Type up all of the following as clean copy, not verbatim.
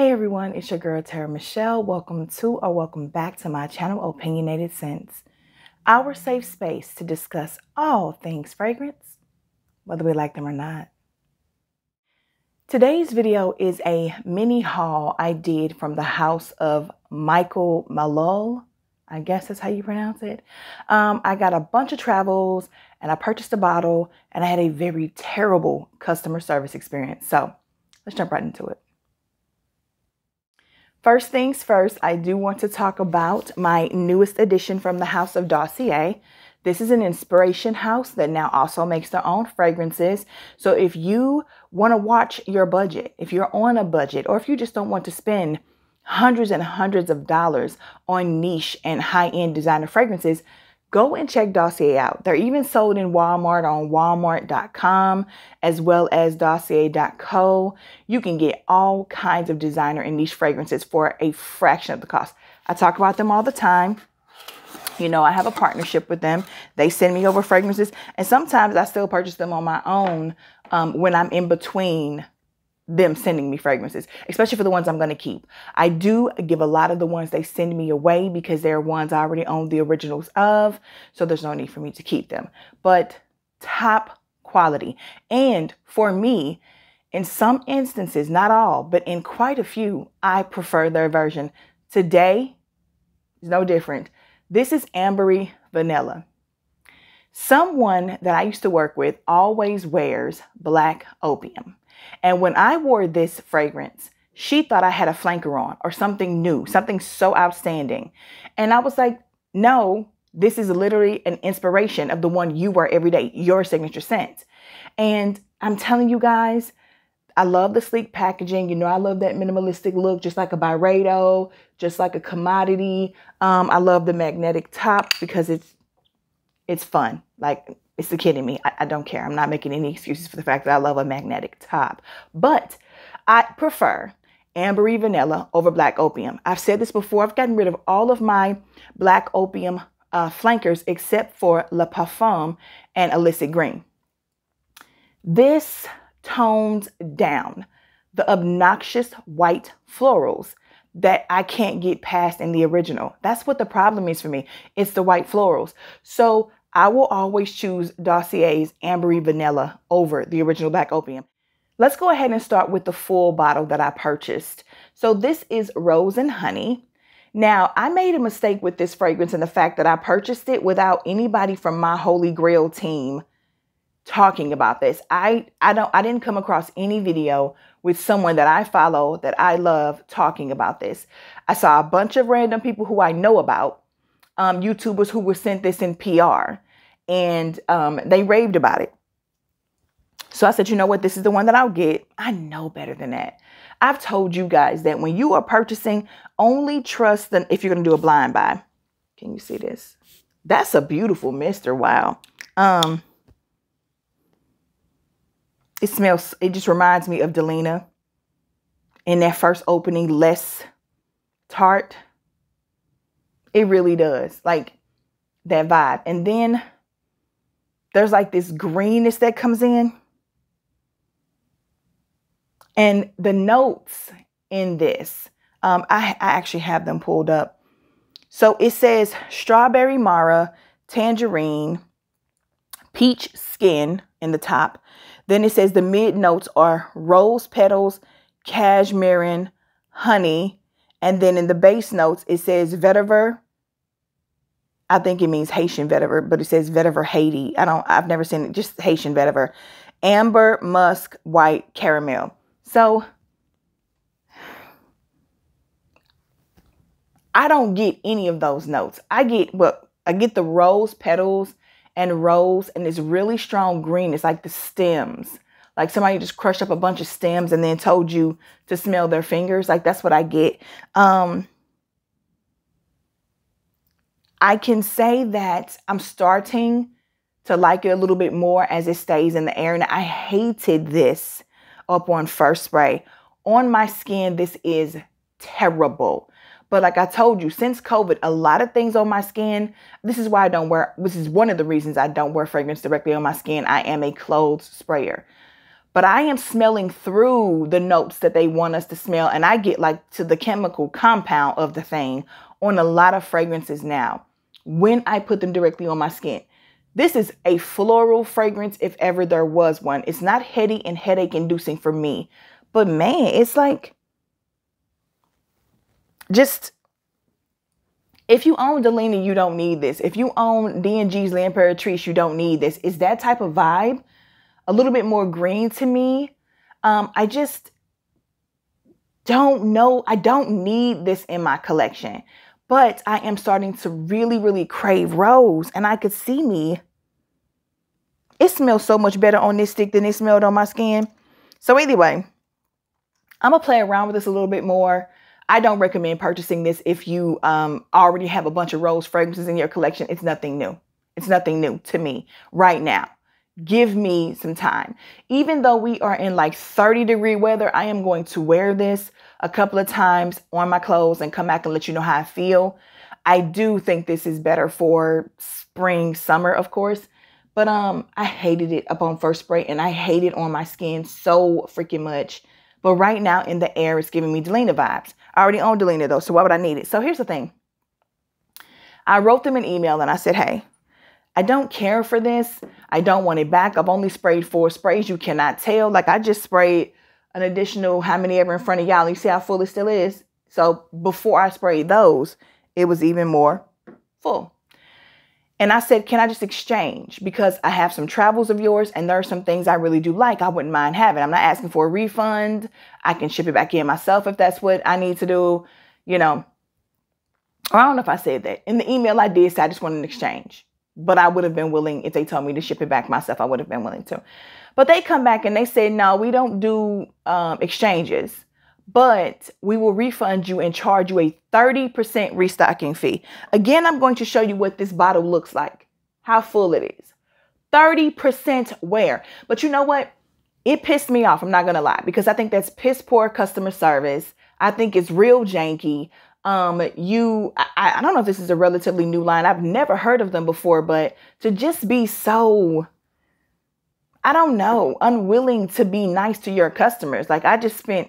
Hey everyone, it's your girl TeraMichelle. Welcome back to my channel, Opinionated Scents, our safe space to discuss all things fragrance, whether we like them or not. Today's video is a mini haul I did from the house of Michael Malul. I guess that's how you pronounce it. I got a bunch of travels and I purchased a bottle and I had a very terrible customer service experience. So let's jump right into it. First things first, I do want to talk about my newest addition from the house of Dossier. This is an inspiration house that now also makes their own fragrances. So if you want to watch your budget, if you're on a budget, or if you just don't want to spend hundreds and hundreds of dollars on niche and high-end designer fragrances, go and check Dossier out. They're even sold in Walmart on walmart.com as well as dossier.co. You can get all kinds of designer and niche fragrances for a fraction of the cost. I talk about them all the time. You know, I have a partnership with them. They send me over fragrances and sometimes I still purchase them on my own when I'm in between them sending me fragrances, especially for the ones I'm going to keep. I do give a lot of the ones they send me away because they're ones I already own the originals of, so there's no need for me to keep them. But top quality. And for me, in some instances, not all, but in quite a few, I prefer their version. Today is no different. This is Ambery Vanilla. Someone that I used to work with always wears Black Opium. And when I wore this fragrance, she thought I had a flanker on or something new, something so outstanding. And I was like, no, this is literally an inspiration of the one you wear every day, your signature scent. And I'm telling you guys, I love the sleek packaging. You know, I love that minimalistic look, just like a Byredo, just like a commodity. I love the magnetic top because it's fun. Like, it's the kid in me. I don't care. I'm not making any excuses for the fact that I love a magnetic top. But I prefer Ambery Vanilla over Black Opium. I've said this before. I've gotten rid of all of my Black Opium flankers except for La Parfum and Illicit Green. This tones down the obnoxious white florals that I can't get past in the original. That's what the problem is for me. It's the white florals. So I will always choose Dossier's Ambery Vanilla over the original Black Opium. Let's go ahead and start with the full bottle that I purchased. So this is Rose and Honey. Now, I made a mistake with this fragrance and the fact that I purchased it without anybody from my Holy Grail team talking about this. I didn't come across any video with someone that I follow that I love talking about this. I saw a bunch of random people who I know about, YouTubers who were sent this in PR, and they raved about it. So I said, you know what? This is the one that I'll get. I know better than that. I've told you guys that when you are purchasing, only trust them if you're going to do a blind buy. Can you see this? That's a beautiful mister. Wow. It smells, it just reminds me of Delina in that first opening, less tart. It really does, like that vibe. And then there's like this greenness that comes in. And the notes in this, I actually have them pulled up. So it says strawberry Mara, tangerine, peach skin in the top. Then it says the mid notes are rose petals, cashmere, honey. And then in the base notes, it says vetiver. I think it means Haitian vetiver, but it says vetiver Haiti. I've never seen it, just Haitian vetiver. Amber, musk, white, caramel. So I don't get any of those notes. I get the rose petals and rose, and it's really strong green. It's like the stems. Like somebody just crushed up a bunch of stems and then told you to smell their fingers. Like, that's what I get. I can say that I'm starting to like it a little bit more as it stays in the air. And I hated this up on first spray. On my skin, this is terrible. But like I told you, since COVID, a lot of things on my skin, this is why I don't wear, this is one of the reasons I don't wear fragrance directly on my skin. I am a clothes sprayer. but I am smelling through the notes that they want us to smell. And I get like to the chemical compound of the thing on a lot of fragrances now when I put them directly on my skin. This is a floral fragrance if ever there was one. It's not heady and headache inducing for me, but man, it's like, just, if you own Delina, you don't need this. If you own D&G's La Imperatrice, you don't need this. It's that type of vibe, a little bit more green to me. I just don't know. I don't need this in my collection, but I am starting to really, really crave Rose, and I could see me. It smells so much better on this stick than it smelled on my skin. So anyway, I'm gonna play around with this a little bit more. I don't recommend purchasing this if you already have a bunch of Rose fragrances in your collection. It's nothing new. It's nothing new to me right now. Give me some time. Even though we are in like 30-degree weather, I am going to wear this a couple of times on my clothes and come back and let you know how I feel. I do think this is better for spring, summer, of course. But I hated it up on first spray, and I hate it on my skin so freaking much. But right now in the air, it's giving me Delina vibes. I already own Delina though, so why would I need it? So here's the thing. I wrote them an email and I said, hey, I don't care for this. I don't want it back. I've only sprayed 4 sprays. You cannot tell. Like I just sprayed an additional how many ever in front of y'all. You see how full it still is. So before I sprayed those, it was even more full. And I said, can I just exchange? Because I have some travels of yours and there are some things I really do like. I wouldn't mind having. I'm not asking for a refund. I can ship it back in myself if that's what I need to do, you know. Or I don't know if I said that. In the email I did say I just wanted an exchange. But I would have been willing, if they told me to ship it back myself, I would have been willing to. But they come back and they said, no, we don't do exchanges. But we will refund you and charge you a 30% restocking fee. Again, I'm going to show you what this bottle looks like, how full it is. 30% wear. But you know what? It pissed me off. I'm not going to lie, because I think that's piss poor customer service. I think it's real janky. I don't know if this is a relatively new line. I've never heard of them before, but to just be so, I don't know, unwilling to be nice to your customers. Like I just spent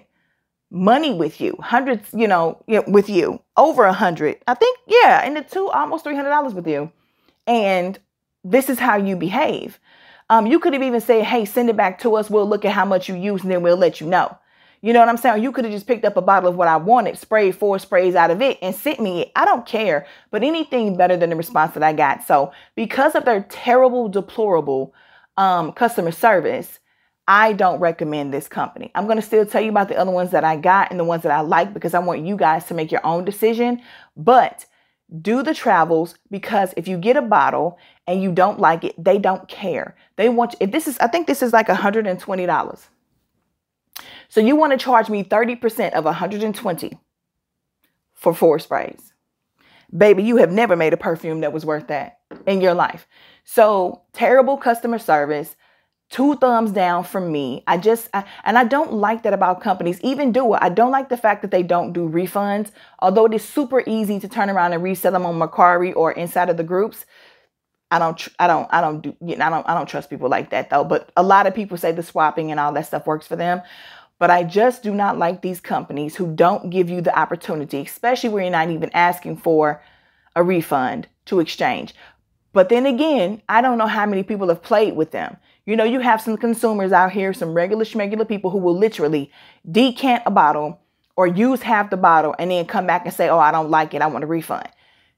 money with you, hundreds, you know, with you, over $100, I think, yeah, and the two, almost $300 with you, and this is how you behave. You could have even said, hey, send it back to us, we'll look at how much you use, and then we'll let you know. You know what I'm saying? You could have just picked up a bottle of what I wanted, sprayed 4 sprays out of it, and sent me it. I don't care, but anything better than the response that I got. So because of their terrible, deplorable customer service, I don't recommend this company. I'm going to still tell you about the other ones that I got and the ones that I like, because I want you guys to make your own decision. But do the travels, because if you get a bottle and you don't like it, they don't care. They want, if this is, I think this is like $120. So you want to charge me 30% of $120 for 4 sprays. Baby, you have never made a perfume that was worth that in your life. So terrible customer service. 2 thumbs down from me. And I don't like that about companies, even Dua. I don't like the fact that they don't do refunds. Although it is super easy to turn around and resell them on Mercari or inside of the groups. I don't trust people like that though. But a lot of people say the swapping and all that stuff works for them. But I just do not like these companies who don't give you the opportunity, especially where you're not even asking for a refund to exchange. But then again, I don't know how many people have played with them. You know, you have some consumers out here, some regular schmegular people who will literally decant a bottle or use half the bottle and then come back and say, oh, I don't like it. I want a refund.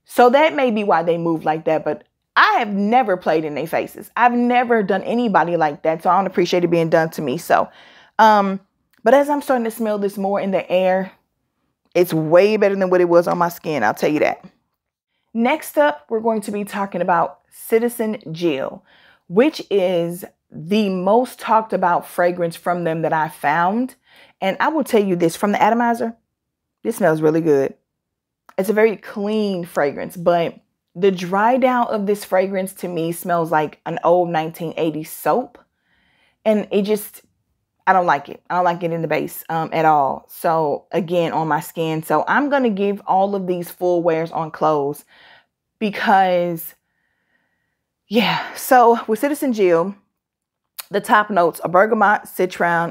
So that may be why they move like that. But I have never played in their faces. I've never done anybody like that. So I don't appreciate it being done to me. So, but as I'm starting to smell this more in the air, it's way better than what it was on my skin. I'll tell you that. Next up, we're going to be talking about Citizen Jill, which is the most talked about fragrance from them that I found. And I will tell you this, from the atomizer, this smells really good. It's a very clean fragrance, but the dry down of this fragrance to me smells like an old 1980s soap. And it just, I don't like it. I don't like it in the base at all. So again, on my skin. So I'm going to give all of these full wears on clothes because, yeah. So with Citizen Jill, The top notes are bergamot, citron,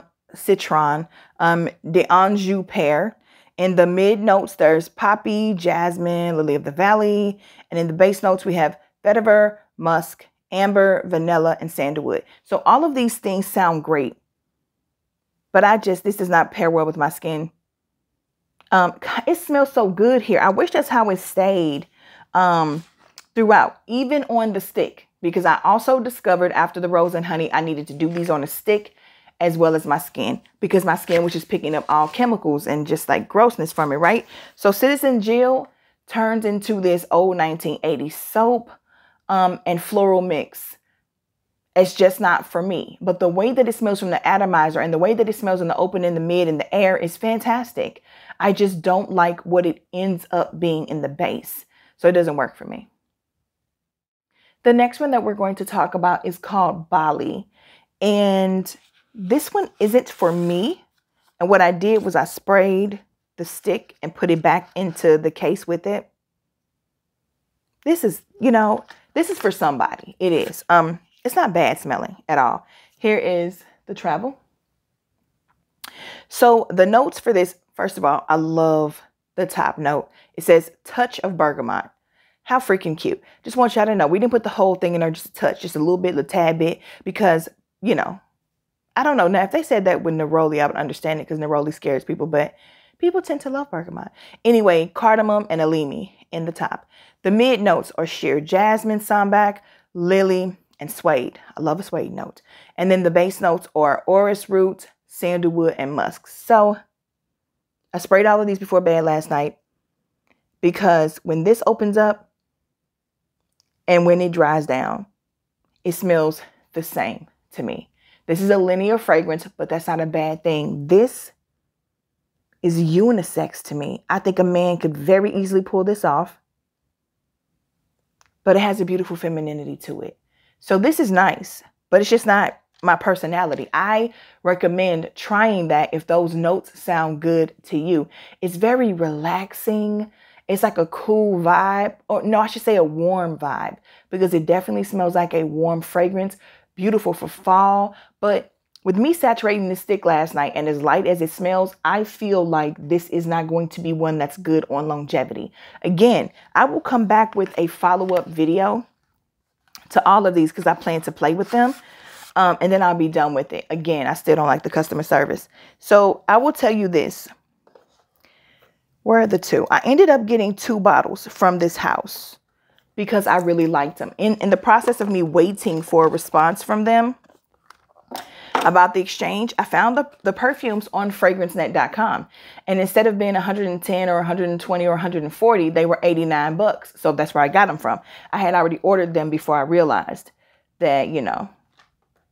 d'Anjou pear. In the mid notes, there's poppy, jasmine, lily of the valley. And in the base notes, we have vetiver, musk, amber, vanilla, and sandalwood. So all of these things sound great, but this does not pair well with my skin. It smells so good here. I wish that's how it stayed throughout, even on the stick, because I also discovered after the Rose and Honey, I needed to do these on a stick as well as my skin, because my skin was just picking up all chemicals and just like grossness from it, right? So Citizen Jill turns into this old 1980s soap and floral mix. It's just not for me. But the way that it smells from the atomizer and the way that it smells in the open, in the mid, in the air is fantastic. I just don't like what it ends up being in the base. So it doesn't work for me. The next one that we're going to talk about is called Bali. And this one isn't for me. And what I did was I sprayed the stick and put it back into the case with it. This is, you know, this is for somebody. It is. It's not bad smelling at all. Here is the travel. So the notes for this, first of all, I love the top note. It says touch of bergamot. How freaking cute. Just want y'all to know, we didn't put the whole thing in there, just a touch, just a little bit, a tad bit, because, you know, I don't know. Now, if they said that with neroli, I would understand it because neroli scares people, but people tend to love bergamot. Anyway, cardamom and elemi in the top. The mid notes are sheer jasmine, sambac, lily, and suede. I love a suede note. And then the base notes are orris root, sandalwood, and musk. So I sprayed all of these before bed last night, because when this opens up and when it dries down, it smells the same to me. This is a linear fragrance, but that's not a bad thing. This is unisex to me. I think a man could very easily pull this off, but it has a beautiful femininity to it. So this is nice, but it's just not my personality. I recommend trying that if those notes sound good to you. It's very relaxing. It's like a cool vibe, or no, I should say a warm vibe, because it definitely smells like a warm fragrance. Beautiful for fall. But with me saturating this stick last night and as light as it smells, I feel like this is not going to be one that's good on longevity. Again, I will come back with a follow-up video to all of these because I plan to play with them. And then I'll be done with it. Again, I still don't like the customer service. So I will tell you this. Where are the two? I ended up getting two bottles from this house because I really liked them. In the process of me waiting for a response from them about the exchange, I found the perfumes on FragranceNet.com. And instead of being 110 or 120 or 140, they were $89. So that's where I got them from. I had already ordered them before I realized that, you know,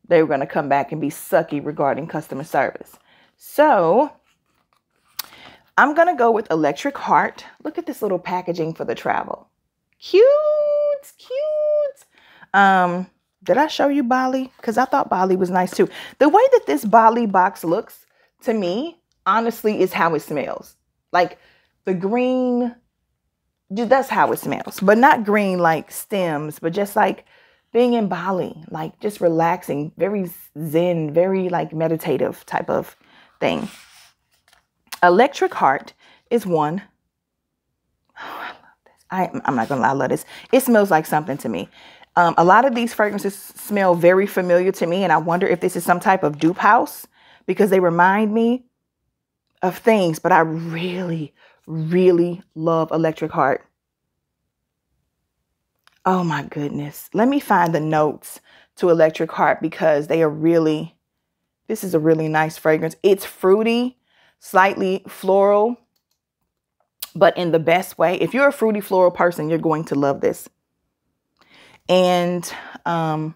they were going to come back and be sucky regarding customer service. So I'm going to go with Electric Heart. Look at this little packaging for the travel. Cute, cute. Did I show you Bali? Because I thought Bali was nice too. The way that this Bali box looks to me, honestly, is how it smells. Like the green, that's how it smells. But not green like stems, but just like being in Bali, like just relaxing, very zen, very like meditative type of thing. Electric Heart is one. Oh, I love this. I'm not gonna lie, I love this. It smells like something to me. A lot of these fragrances smell very familiar to me, and I wonder if this is some type of dupe house, because they remind me of things, but I really, really love Electric Heart. Oh my goodness. Let me find the notes to Electric Heart, because they are really, this is a really nice fragrance. It's fruity, slightly floral, but in the best way. If you're a fruity floral person, you're going to love this. And I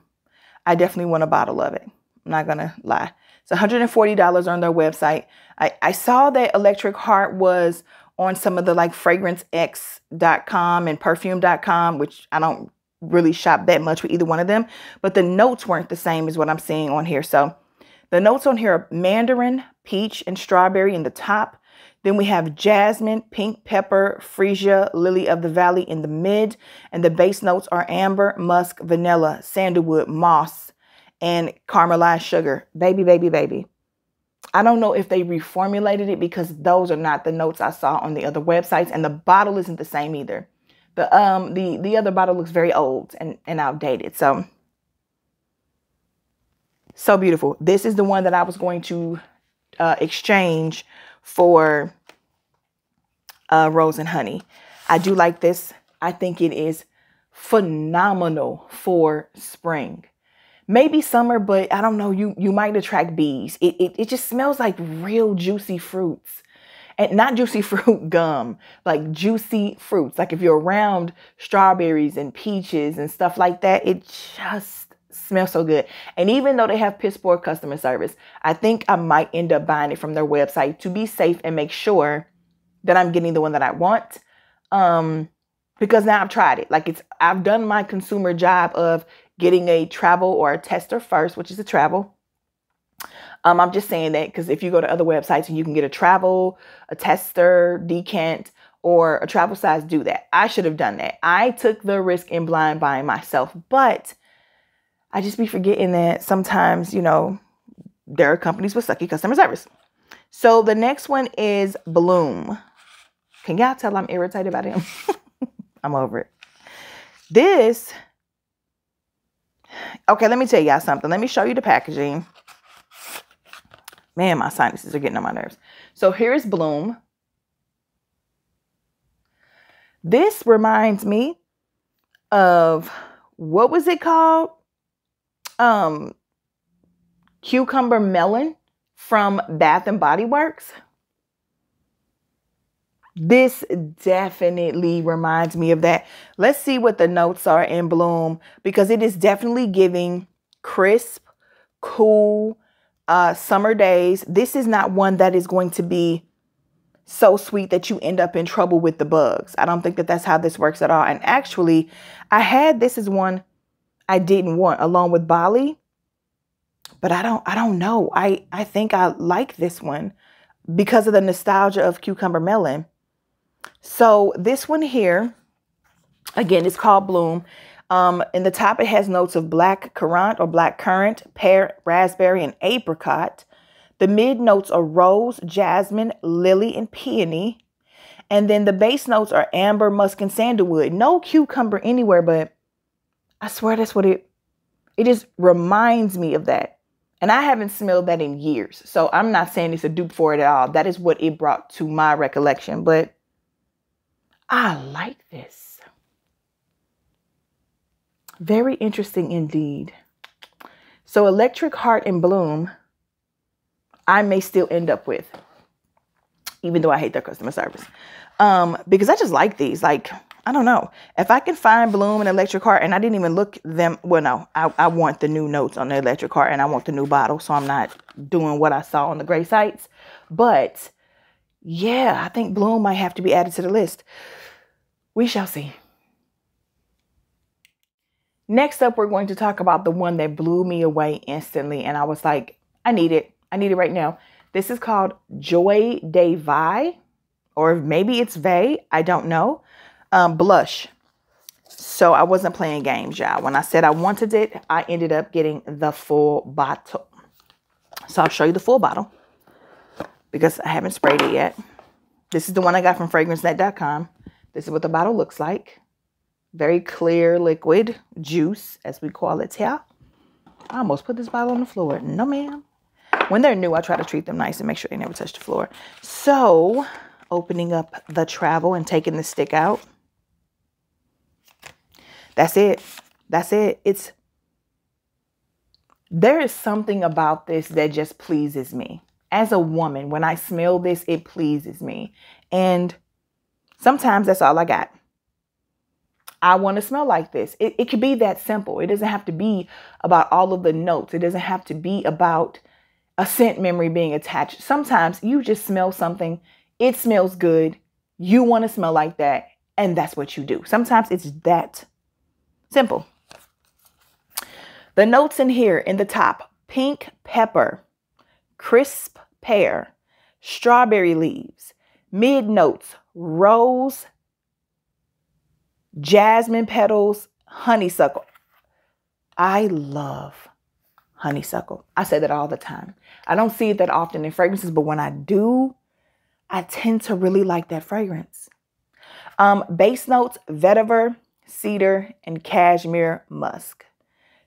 definitely want a bottle of it. I'm not going to lie. It's $140 on their website. I saw that Electric Heart was on some of the like fragrancex.com and perfume.com, which I don't really shop that much with either one of them, but the notes weren't the same as what I'm seeing on here. So the notes on here are mandarin, peach, and strawberry in the top. Then we have jasmine, pink pepper, freesia, lily of the valley in the mid, and the base notes are amber, musk, vanilla, sandalwood, moss, and caramelized sugar. Baby, baby, baby. I don't know if they reformulated it because those are not the notes I saw on the other websites, and the bottle isn't the same either. The other bottle looks very old and outdated. So beautiful. This is the one that I was going to exchange for Rose and Honey. I do like this. I think it is phenomenal for spring. Maybe summer, but I don't know. You might attract bees. It just smells like real juicy fruits. And not juicy fruit gum, like juicy fruits. Like if you're around strawberries and peaches and stuff like that, it just smells so good. And even though they have piss poor customer service, I think I might end up buying it from their website to be safe and make sure that I'm getting the one that I want. Because now I've tried it. Like I've done my consumer job of getting a travel or a tester first, which is a travel. I'm just saying that because if you go to other websites and you can get a travel, a tester, decant, or a travel size, do that. I should have done that. I took the risk in blind buying myself, but I just be forgetting that sometimes, you know, there are companies with sucky customer service. So the next one is Bloom. Can y'all tell I'm irritated about him? I'm over it. This. Okay, let me tell y'all something. Let me show you the packaging. Man, my sinuses are getting on my nerves. So here is Bloom. This reminds me of, what was it called? Cucumber Melon from Bath and Body Works. This definitely reminds me of that. Let's see what the notes are in Bloom, because it is definitely giving crisp, cool, summer days. This is not one that is going to be so sweet that you end up in trouble with the bugs. I don't think that that's how this works at all. And actually, I had this as one I didn't want along with Bali, but I don't know. I think I like this one because of the nostalgia of Cucumber Melon. So this one here, again, it's called Bloom. In the top, it has notes of black currant, pear, raspberry, and apricot. The mid notes are rose, jasmine, lily, and peony. And then the base notes are amber, musk, and sandalwood. No cucumber anywhere, but I swear that's what it just reminds me of that. And I haven't smelled that in years. So I'm not saying it's a dupe for it at all. That is what it brought to my recollection, but I like this. Very interesting indeed. So Electric Heart and Bloom, I may still end up with, even though I hate their customer service. Because I just like these. Like, I don't know. If I can find Bloom and Electric Heart, and I didn't even look them, well, no, I want the new notes on the Electric Heart, and I want the new bottle, so I'm not doing what I saw on the gray sites. But, yeah, I think Bloom might have to be added to the list. We shall see. Next up, we're going to talk about the one that blew me away instantly. And I was like, I need it. I need it right now. This is called Joie de Vie, or maybe it's Vie. I don't know. Blush. So I wasn't playing games, y'all. When I said I wanted it, I ended up getting the full bottle. So I'll show you the full bottle because I haven't sprayed it yet. This is the one I got from FragranceNet.com. This is what the bottle looks like. Very clear liquid juice, as we call it here. I almost put this bottle on the floor. No, ma'am. When they're new, I try to treat them nice and make sure they never touch the floor. So, opening up the travel and taking the stick out. That's it. That's it. There is something about this that just pleases me. As a woman, when I smell this, it pleases me. And sometimes that's all I got. I want to smell like this. It could be that simple. It doesn't have to be about all of the notes. It doesn't have to be about a scent memory being attached. Sometimes you just smell something. It smells good. You want to smell like that. And that's what you do. Sometimes it's that simple. The notes in here in the top, pink pepper, crisp pear, strawberry leaves, mid notes, rose, jasmine petals, honeysuckle. I love honeysuckle. I say that all the time. I don't see it that often in fragrances, but when I do, I tend to really like that fragrance. Base notes, vetiver, cedar, and cashmere musk.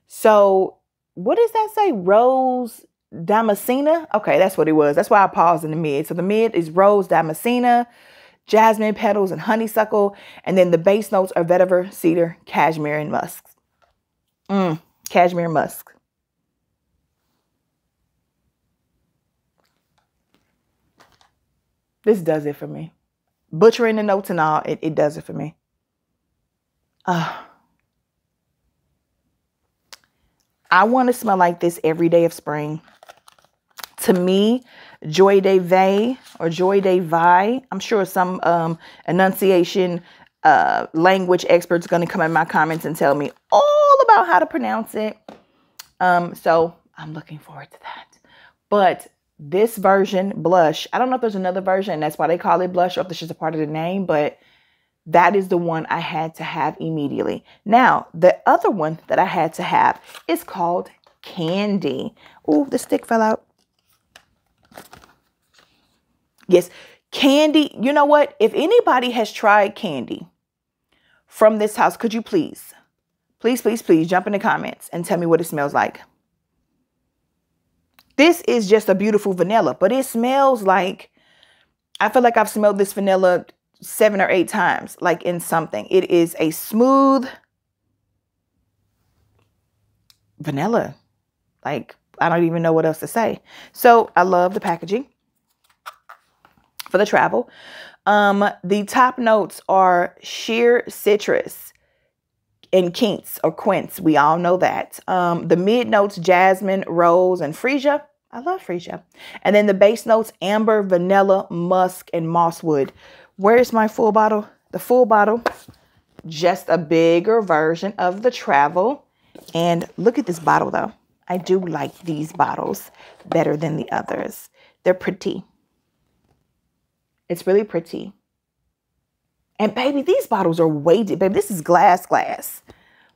So what does that say? Rose Damascena? Okay, that's what it was. That's why I paused in the mid. So the mid is Rose Damascena, jasmine petals, and honeysuckle. And then the base notes are vetiver, cedar, cashmere, and musk. Cashmere musk. This does it for me. Butchering the notes and all, it does it for me. I want to smell like this every day of spring. To me, Joie de Vie or Joie de Vie, I'm sure some enunciation language expert's going to come in my comments and tell me all about how to pronounce it. So I'm looking forward to that. But this version, blush, I don't know if there's another version, and that's why they call it blush, or if this is a part of the name, but that is the one I had to have immediately. Now, the other one that I had to have is called Candy. Oh, the stick fell out. Yes, Candy. You know what? If anybody has tried Candy from this house, could you please, please, please, please jump in the comments and tell me what it smells like. This is just a beautiful vanilla, but it smells like, I feel like I've smelled this vanilla 7 or 8 times, like in something. It is a smooth vanilla. Like, I don't even know what else to say. So I love the packaging for the travel. The top notes are sheer citrus and quince or quince. We all know that. The mid notes, jasmine, rose, and freesia. I love freesia. And then the base notes, amber, vanilla, musk, and mosswood. Where is my full bottle? The full bottle, just a bigger version of the travel. And look at this bottle though. I do like these bottles better than the others. They're pretty. It's really pretty. And baby, these bottles are weighted. Baby, this is glass.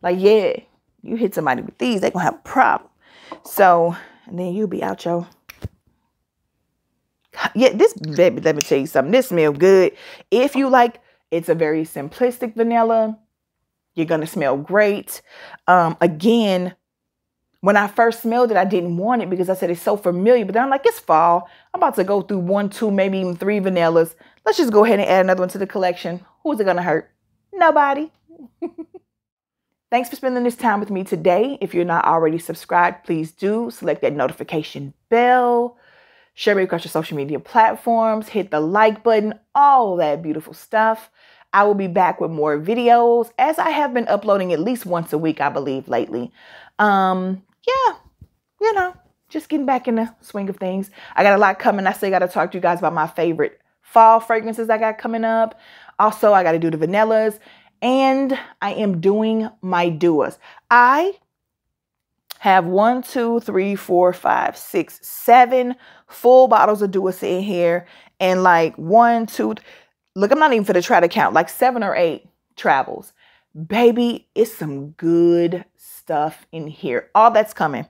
Like, yeah, you hit somebody with these, they're gonna have a problem. So, and then you'll be out your... Yeah, this, baby, let me tell you something. This smells good. If you like, it's a very simplistic vanilla. You're going to smell great. Again, when I first smelled it, I didn't want it because I said it's so familiar. But then I'm like, it's fall. I'm about to go through 1, 2, maybe even 3 vanillas. Let's just go ahead and add another one to the collection. Who's it going to hurt? Nobody. Thanks for spending this time with me today. If you're not already subscribed, please do select that notification bell. Share me across your social media platforms, hit the like button, all that beautiful stuff. I will be back with more videos, as I have been uploading at least once a week, I believe, lately. Yeah, you know, just getting back in the swing of things. I got a lot coming. I still got to talk to you guys about my favorite fall fragrances I got coming up. Also, I got to do the vanillas, and I am doing my duos. I have 1, 2, 3, 4, 5, 6, 7 full bottles of Dossier in here, and like 1, 2, look, I'm not even gonna try to count, like 7 or 8 travels. Baby, it's some good stuff in here. All that's coming.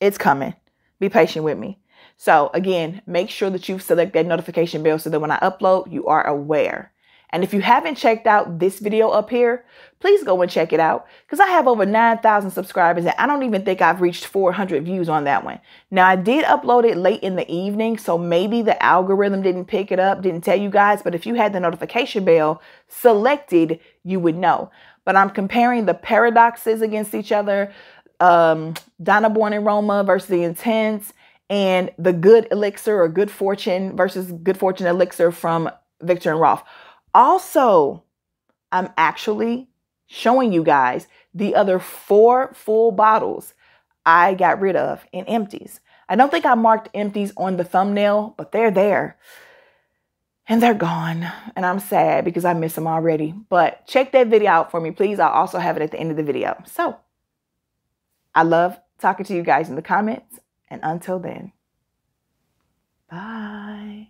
It's coming. Be patient with me. So again, make sure that you select that notification bell so that when I upload, you are aware. And if you haven't checked out this video up here, please go and check it out, because I have over 9,000 subscribers and I don't even think I've reached 400 views on that one. Now, I did upload it late in the evening, so maybe the algorithm didn't pick it up, didn't tell you guys, but if you had the notification bell selected, you would know. But I'm comparing the paradoxes against each other, Donna Born in Roma versus the Intense, and the Good Elixir or Good Fortune versus Good Fortune Elixir from Viktor and Rolf. Also, I'm actually showing you guys the other 4 full bottles I got rid of in empties. I don't think I marked empties on the thumbnail, but they're there and they're gone. And I'm sad because I missed them already, but check that video out for me, please. I'll also have it at the end of the video. So I love talking to you guys in the comments, and until then, bye.